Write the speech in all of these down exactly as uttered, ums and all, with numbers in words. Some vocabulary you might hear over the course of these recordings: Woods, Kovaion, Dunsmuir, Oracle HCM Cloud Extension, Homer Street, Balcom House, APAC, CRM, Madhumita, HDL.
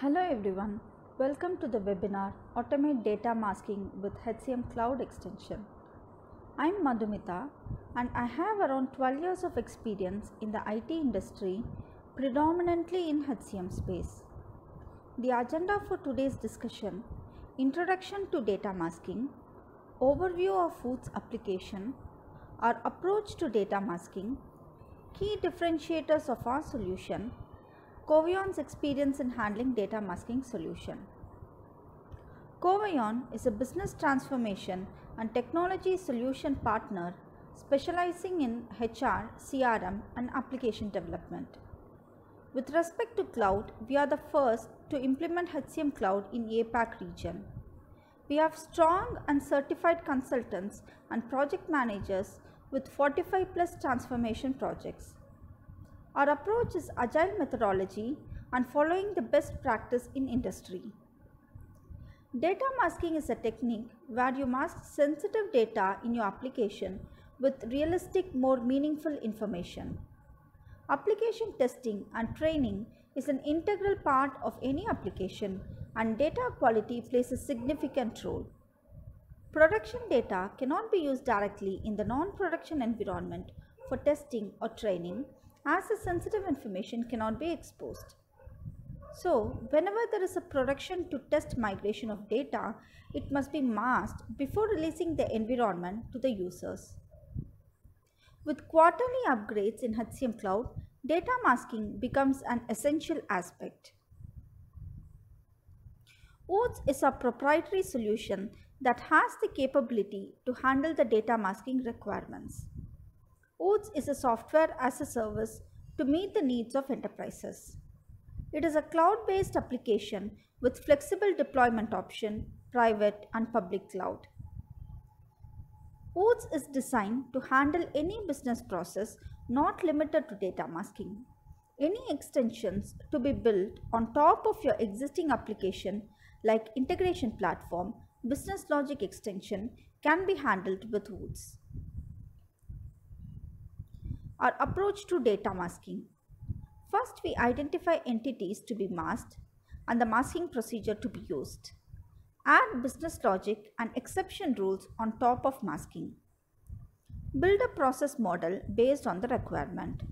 Hello everyone, welcome to the webinar Automate Data Masking with H C M Cloud Extension. I am Madhumita and I have around twelve years of experience in the I T industry, predominantly in H C M space. The agenda for today's discussion: introduction to data masking, overview of Woods application, our approach to data masking, key differentiators of our solution, Kovaion's experience in handling data masking solution. Kovaion is a business transformation and technology solution partner specializing in H R, C R M and application development. With respect to cloud, we are the first to implement H C M Cloud in A PAC region. We have strong and certified consultants and project managers with forty-five plus transformation projects. Our approach is agile methodology and following the best practice in industry. Data masking is a technique where you mask sensitive data in your application with realistic, more meaningful information. Application testing and training is an integral part of any application, and data quality plays a significant role. Production data cannot be used directly in the non-production environment for testing or training, as the sensitive information cannot be exposed. So, whenever there is a production to test migration of data, it must be masked before releasing the environment to the users. With quarterly upgrades in H C M Cloud, data masking becomes an essential aspect. Woods is a proprietary solution that has the capability to handle the data masking requirements. Woods is a software as a service to meet the needs of enterprises. It is a cloud-based application with flexible deployment option, private and public cloud. Woods is designed to handle any business process not limited to data masking. Any extensions to be built on top of your existing application, like integration platform, business logic extension, can be handled with Woods. Our approach to data masking. First, we identify entities to be masked and the masking procedure to be used. Add business logic and exception rules on top of masking. Build a process model based on the requirement.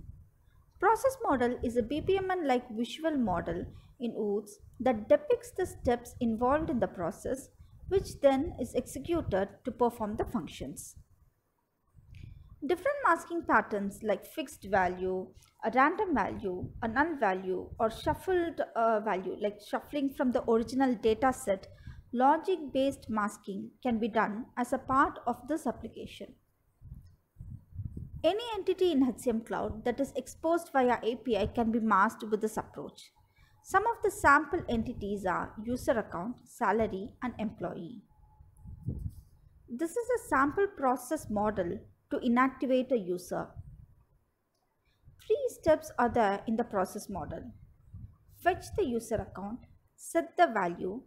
Process model is a B P M N-like visual model in Woods that depicts the steps involved in the process, which then is executed to perform the functions. Different masking patterns like fixed value, a random value, a null value, or shuffled uh, value, like shuffling from the original data set, logic-based masking can be done as a part of this application. Any entity in H C M Cloud that is exposed via A P I can be masked with this approach. Some of the sample entities are user account, salary, and employee. This is a sample process model to inactivate a user. Three steps are there in the process model. Fetch the user account, set the value,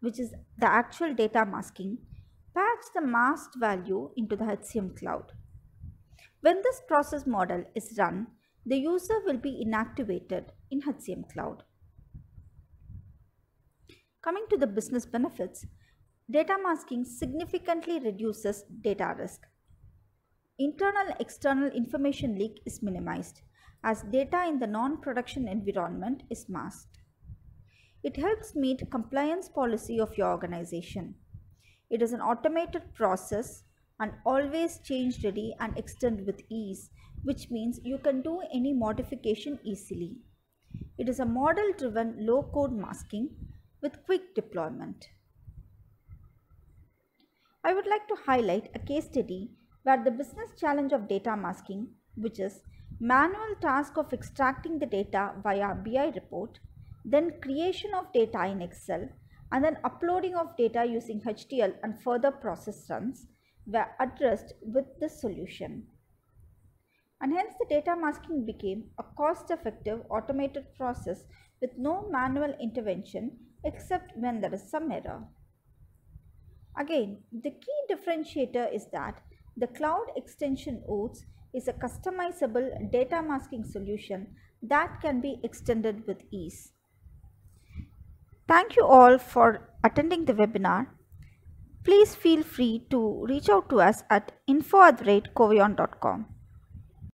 which is the actual data masking, patch the masked value into the H C M Cloud. When this process model is run, the user will be inactivated in H C M Cloud. Coming to the business benefits, data masking significantly reduces data risk. Internal external information leak is minimized as data in the non-production environment is masked. It helps meet compliance policy of your organization. It is an automated process and always change ready and extend with ease, which means you can do any modification easily. It is a model-driven low-code masking with quick deployment. I would like to highlight a case study where the business challenge of data masking, which is manual task of extracting the data via B I report, then creation of data in Excel, and then uploading of data using H D L and further process runs, were addressed with this solution. And hence the data masking became a cost-effective automated process with no manual intervention except when there is some error. Again, the key differentiator is that the cloud extension Woods is a customizable data masking solution that can be extended with ease. Thank you all for attending the webinar. Please feel free to reach out to us at info at kovaion dot com.